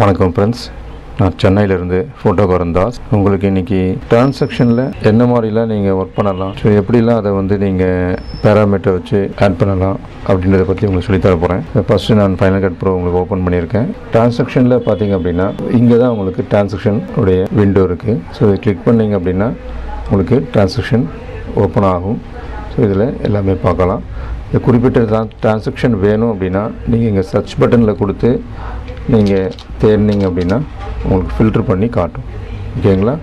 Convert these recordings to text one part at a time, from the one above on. வணக்கம் ஃப்ரெண்ட்ஸ், நான் சென்னையிலிருந்து ஃபோட்டோகாரன் தாஸ். உங்களுக்கு இன்றைக்கி ட்ரான்சாக்ஷனில் என்ன மாதிரிலாம் நீங்கள் ஒர்க் பண்ணலாம், ஸோ எப்படிலாம் அதை வந்து நீங்கள் பேராமீட்டர் வச்சு ஆட் பண்ணலாம் அப்படின்றத பற்றி உங்களுக்கு சொல்லித்தர போகிறேன். ஃபஸ்ட்டு நான் ஃபைனல் கட் ப்ரோ உங்களுக்கு ஓப்பன் பண்ணியிருக்கேன். ட்ரான்சாக்ஷனில் பார்த்தீங்க அப்படின்னா இங்கே தான் உங்களுக்கு ட்ரான்சாக்ஷன் உடைய விண்டோ இருக்குது. ஸோ இதை கிளிக் பண்ணிங்க அப்படின்னா உங்களுக்கு ட்ரான்சாக்ஷன் ஓப்பன் ஆகும். ஸோ இதில் எல்லாமே பார்க்கலாம். இந்த குறிப்பிட்ட ட்ரான்சாக்ஷன் வேணும் அப்படின்னா நீங்கள் இங்கே சர்ச் பட்டனில் கொடுத்து நீங்கள் தேடினீங்க அப்படின்னா உங்களுக்கு ஃபில்ட்ரு பண்ணி காட்டும். ஓகேங்களா?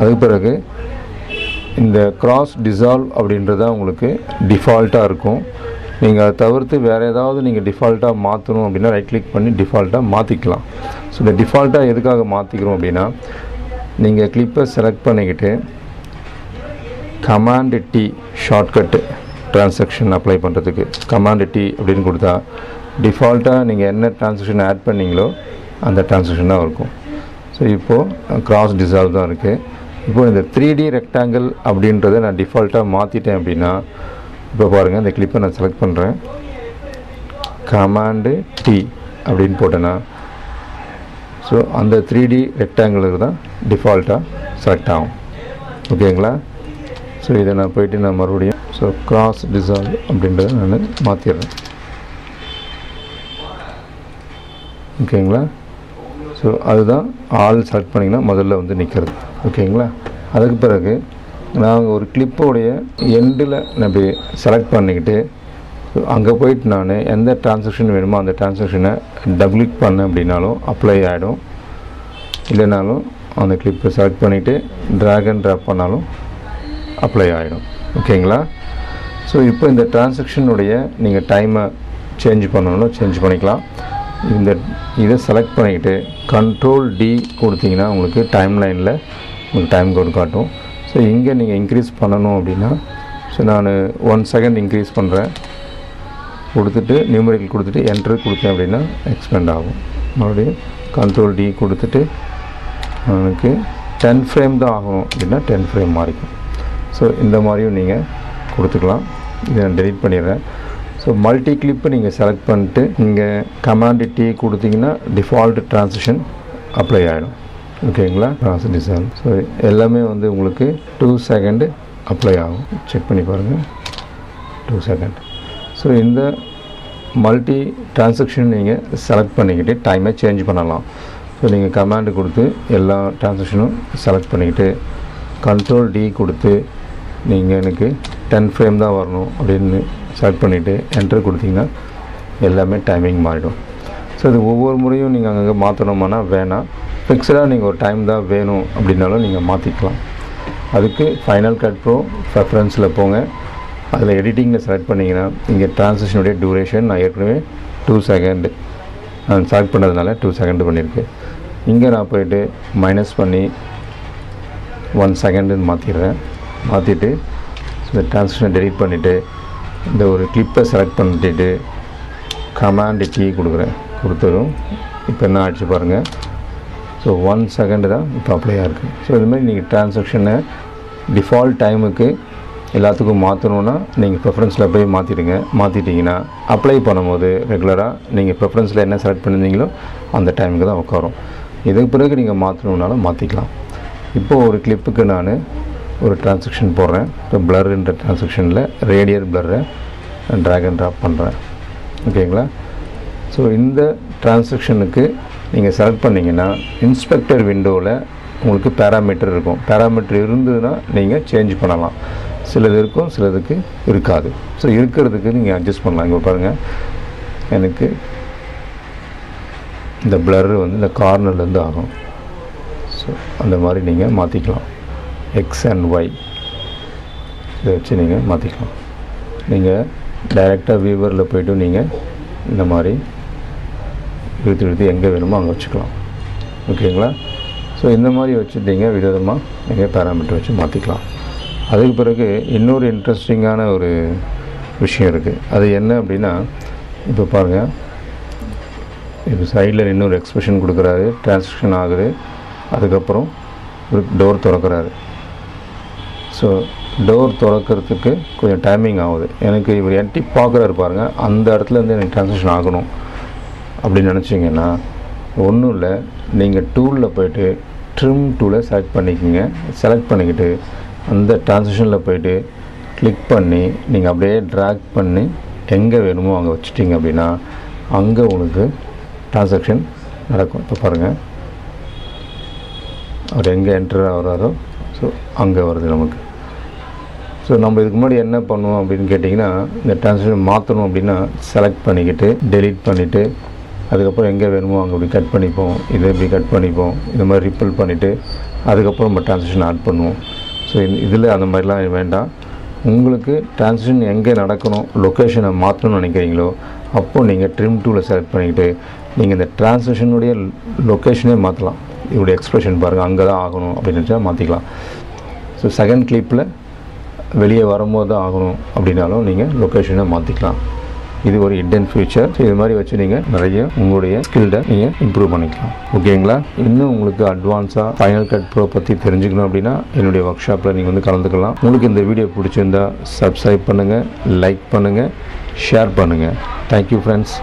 அதுக்கு பிறகு இந்த கிராஸ் டிசால்வ் அப்படின்றது தான் உங்களுக்கு டிஃபால்ட்டாக இருக்கும். நீங்கள் அதை தவிர்த்து வேறு ஏதாவது நீங்கள் டிஃபால்ட்டாக மாற்றணும் அப்படின்னா ரைட் கிளிக் பண்ணி டிஃபால்ட்டாக மாற்றிக்கலாம். ஸோ இந்த டிஃபால்ட்டாக எதுக்காக மாற்றிக்கிறோம் அப்படின்னா நீங்கள் கிளிப்பை செலக்ட் பண்ணிக்கிட்டு command D shortcut transaction apply பண்ணுறதுக்கு கமாண்ட் டி அப்படின்னு கொடுத்தா டிஃபால்ட்டாக நீங்கள் என்ன ட்ரான்சாக்ஷன் ஆட் பண்ணிங்களோ அந்த ட்ரான்சாக்ஷனாக இருக்கும். ஸோ இப்போது கிராஸ் டிசால்வ் தான் இருக்குது. இப்போது இந்த 3D ரெக்டாங்கிள் அப்படின்றத நான் டிஃபால்ட்டாக மாற்றிட்டேன் அப்படின்னா இப்போ பாருங்கள், இந்த கிளிப்பை நான் செலக்ட் பண்ணுறேன், கமாண்டு டி அப்படின்னு போட்டேன்னா ஸோ அந்த 3D ரெக்டாங்கிளுக்கு தான் டிஃபால்ட்டாக செலக்ட் ஆகும். ஓகேங்களா? ஸோ இதை நான் போய்ட்டு நான் மறுபடியும் ஸோ கிராஸ் டிசால்வ் அப்படின்றத நான் மாற்றிடுறேன். ஓகேங்களா? ஸோ அதுதான் ஆல் செலக்ட் பண்ணிங்கன்னா முதல்ல வந்து நிற்கிறது. ஓகேங்களா? அதுக்கு பிறகு நாங்கள் ஒரு கிளிப்போடைய எண்டில் நான் செலக்ட் பண்ணிக்கிட்டு அங்கே போயிட்டு நான் எந்த ட்ரான்சாக்ஷன் வேணுமோ அந்த ட்ரான்சாக்ஷனை டபுள் கிளிக் பண்ணேன் அப்படின்னாலும் அப்ளை ஆகிடும். இல்லைனாலும் அந்த கிளிப்பை செலக்ட் பண்ணிவிட்டு ட்ராக் அண்ட் ட்ராப் பண்ணாலும் அப்ளை ஆகிடும். ஓகேங்களா? ஸோ இப்போ இந்த ட்ரான்சாக்ஷனுடைய நீங்கள் டைமை சேஞ்ச் பண்ணணும், சேஞ்ச் பண்ணிக்கலாம். இதை செலக்ட் பண்ணிக்கிட்டு கண்ட்ரோல் டி கொடுத்தீங்கன்னா உங்களுக்கு டைம் லைனில் உங்களுக்கு டைம் கோட் காட்டும். ஸோ இங்கே நீங்கள் இன்க்ரீஸ் பண்ணணும் அப்படின்னா ஸோ நான் 1 செகண்ட் இன்க்ரீஸ் பண்ணுறேன், கொடுத்துட்டு நியூமரிக்கல் கொடுத்துட்டு என்ட்ரு கொடுத்தேன் அப்படின்னா எக்ஸ்பெண்ட் ஆகும். மறுபடியும் கண்ட்ரோல் டி கொடுத்துட்டு எனக்கு 10 ஃப்ரேம் தான் ஆகும் அப்படின்னா 10 ஃப்ரேம் மாறிக்கும். ஸோ இந்த மாதிரியும் நீங்கள் கொடுத்துக்கலாம். இதை நான் டெலிட் பண்ணிடுறேன். ஸோ மல்டி கிளிப்பு நீங்கள் செலக்ட் பண்ணிட்டு நீங்கள் கமாண்ட் டி கொடுத்தீங்கன்னா டிஃபால்ட் ட்ரான்சாக்ஷன் அப்ளை ஆகிடும். ஓகேங்களா? ட்ரான்சாக்ஷன் ஸோ எல்லாமே வந்து உங்களுக்கு 2 செகண்டு அப்ளை ஆகும். செக் பண்ணி பாருங்கள், 2 செகண்ட். ஸோ இந்த மல்டி ட்ரான்சாக்ஷன் நீங்கள் செலக்ட் பண்ணிக்கிட்டு டைமை சேஞ்ச் பண்ணலாம். ஸோ நீங்கள் கமாண்டு கொடுத்து எல்லா ட்ரான்சாக்ஷனும் செலக்ட் பண்ணிக்கிட்டு கண்ட்ரோல் டி கொடுத்து நீங்கள் எனக்கு 10 ஃப்ரேம் தான் வரணும் அப்படின்னு செலக்ட் பண்ணிவிட்டு என்ட்ரு கொடுத்தீங்கன்னா எல்லாமே டைமிங் மாறிடும். ஸோ இது ஒவ்வொரு முறையும் நீங்கள் அங்கங்கே மாற்றணுமானா வேணாம், ஃபிக்ஸடாக நீங்கள் ஒரு டைம் தான் வேணும் அப்படின்னாலும் நீங்கள் மாற்றிக்கலாம். அதுக்கு ஃபைனல் கட் ப்ரோ ப்ரெஃபரன்ஸில் போங்க, அதில் எடிட்டிங்கில் செலக்ட் பண்ணிங்கன்னா இங்கே ட்ரான்சாக்ஷனுடைய டியூரேஷன் நான் ஏற்கனவே 2 செகண்டு நான் செலக்ட் பண்ணுறதுனால 2 செகண்டு பண்ணியிருக்கு. இங்கே நான் போய்ட்டு மைனஸ் பண்ணி 1 செகண்டுன்னு மாற்றிடுறேன். மாற்றிட்டு இந்த ட்ரான்சாக்ஷனை டெலிட் பண்ணிவிட்டு இந்த ஒரு கிளிப்பை செலக்ட் பண்ணிட்டு கமாண்ட் டி கொடுக்குறேன், கொடுத்ததும் இப்போ என்ன ஆயிடுச்சு பாருங்கள். ஸோ 1 செகண்டு தான் இப்போ அப்ளையாக இருக்குது. ஸோ இதுமாதிரி நீங்கள் ட்ரான்சாக்ஷனை டிஃபால்ட் டைமுக்கு எல்லாத்துக்கும் மாற்றணுன்னா நீங்கள் ப்ரிஃபரன்ஸில் போய் மாற்றிட்டிங்கன்னா அப்ளை பண்ணும்போது ரெகுலராக நீங்கள் ப்ரிஃபரன்ஸில் என்ன செலக்ட் பண்ணியிருந்தீங்களோ அந்த டைமுக்கு தான் உட்காரும். இதுக்கு பிறகு நீங்கள் மாற்றணுன்னாலும் மாற்றிக்கலாம். இப்போது ஒரு கிளிப்புக்கு நான் ஒரு ட்ரான்சாக்ஷன் போடுறேன். இப்போ பிளர்ன்ற ட்ரான்சாக்ஷனில் ரேடியர் பிளர்ரை ட்ராக் அண்ட் ட்ராப் பண்ணுறேன். ஓகேங்களா? ஸோ இந்த ட்ரான்சாக்ஷனுக்கு நீங்கள் செலக்ட் பண்ணிங்கன்னா இன்ஸ்பெக்டர் விண்டோவில் உங்களுக்கு பேராமீட்டர் இருக்கும். பேராமீட்டர் இருந்ததுன்னா நீங்கள் சேஞ்ச் பண்ணலாம். சிலது இருக்கும், சிலதுக்கு இருக்காது. ஸோ இருக்கிறதுக்கு நீங்கள் அட்ஜஸ்ட் பண்ணலாம். இங்கே பாருங்கள், எனக்கு இந்த பிளர் வந்து இந்த கார்னர்லேருந்து ஆகும். ஸோ அந்த மாதிரி நீங்கள் மாற்றிக்கலாம். எக்ஸ் அண்ட் ஒய் இதை வச்சு நீங்கள் மாற்றிக்கலாம். நீங்கள் டைரெக்டாக வியூவரில் போய்ட்டு நீங்கள் இந்த மாதிரி இழுத்து எங்கே வேணுமோ அங்கே வச்சுக்கலாம். ஓகேங்களா? ஸோ இந்த மாதிரி வச்சுட்டிங்க விதவிதமாக நீங்கள் பேராமீட்டர் வச்சு மாற்றிக்கலாம். அதுக்கு பிறகு இன்னொரு இன்ட்ரெஸ்டிங்கான ஒரு விஷயம் இருக்குது. அது என்ன அப்படின்னா இப்போ பாருங்கள், இப்போ சைடில் இன்னொரு எக்ஸ்பிரஷன் கொடுக்குறாரு, ட்ரான்சாக்ஷன் ஆகுது, அதுக்கப்புறம் ஒரு டோர் திறக்கிறாரு. ஸோ டோர் திறக்கிறதுக்கு கொஞ்சம் டைமிங் ஆகுது. எனக்கு இவர் எட்டி பார்க்குறாரு பாருங்கள், அந்த இடத்துலேருந்து எனக்கு ட்ரான்சாக்ஷன் ஆகணும் அப்படின்னு நினச்சிங்கன்னா ஒன்றும் இல்லை, நீங்கள் டூலில் போய்ட்டு ட்ரிம் டூலை செலக்ட் பண்ணிக்கோங்க. செலக்ட் பண்ணிக்கிட்டு அந்த ட்ரான்சிஷனில் போய்ட்டு கிளிக் பண்ணி நீங்கள் அப்படியே ட்ராக் பண்ணி எங்கே வேணுமோ அங்கே வச்சுட்டிங்க அப்படின்னா அங்கே உங்களுக்கு ட்ரான்சாக்ஷன் நடக்கும். இப்போ பாருங்கள், அவர் எங்கே என்ட்ரு ஆகிறாரோ ஸோ அங்கே வருது நமக்கு. ஸோ நம்ம இதுக்கு முன்னாடி என்ன பண்ணுவோம் அப்படின்னு கேட்டிங்கன்னா, இந்த ட்ரான்சாக்ஷன் மாற்றணும் அப்படின்னா செலக்ட் பண்ணிக்கிட்டு டெலீட் பண்ணிவிட்டு அதுக்கப்புறம் எங்கே வேணுமோ அங்கே இப்படி கட் பண்ணிப்போம், இதை இப்படி கட் பண்ணிப்போம், இந்த மாதிரி ரிப்பல் பண்ணிவிட்டு அதுக்கப்புறம் நம்ம ட்ரான்சாக்ஷன் ஆட் பண்ணுவோம். ஸோ இதில் அந்த மாதிரிலாம் வேண்டாம். உங்களுக்கு ட்ரான்சாக்ஷன் எங்கே நடக்கணும், லொக்கேஷனை மாற்றணும்னு நினைக்கிறீங்களோ அப்போது நீங்கள் ட்ரிம் டூவில் செலக்ட் பண்ணிக்கிட்டு நீங்கள் இந்த ட்ரான்சாக்ஷனுடைய லொக்கேஷனே மாற்றலாம். இதோடைய எக்ஸ்ப்ரெஷன் பாருங்கள், அங்கே தான் ஆகணும் அப்படின்னு நினச்சா மாற்றிக்கலாம். ஸோ செகண்ட் கிளிப்பில் வெளியே வரும்போது தான் ஆகணும் அப்படின்னாலும் நீங்கள் லொக்கேஷனை மாற்றிக்கலாம். இது ஒரு ஹிடன் ஃபியூச்சர். இது மாதிரி வச்சு நீங்கள் நிறைய உங்களுடைய ஸ்கில்லை நீங்கள் இம்ப்ரூவ் பண்ணிக்கலாம். ஓகேங்களா? இன்னும் உங்களுக்கு அட்வான்ஸாக ஃபைனல் கட் ப்ரோ பற்றி தெரிஞ்சுக்கணும் அப்படின்னா என்னுடைய ஒர்க் ஷாப்பில் நீங்கள் வந்து கலந்துக்கலாம். உங்களுக்கு இந்த வீடியோ பிடிச்சிருந்தால் சப்ஸ்கிரைப் பண்ணுங்கள், லைக் பண்ணுங்கள், ஷேர் பண்ணுங்கள். Thank you friends.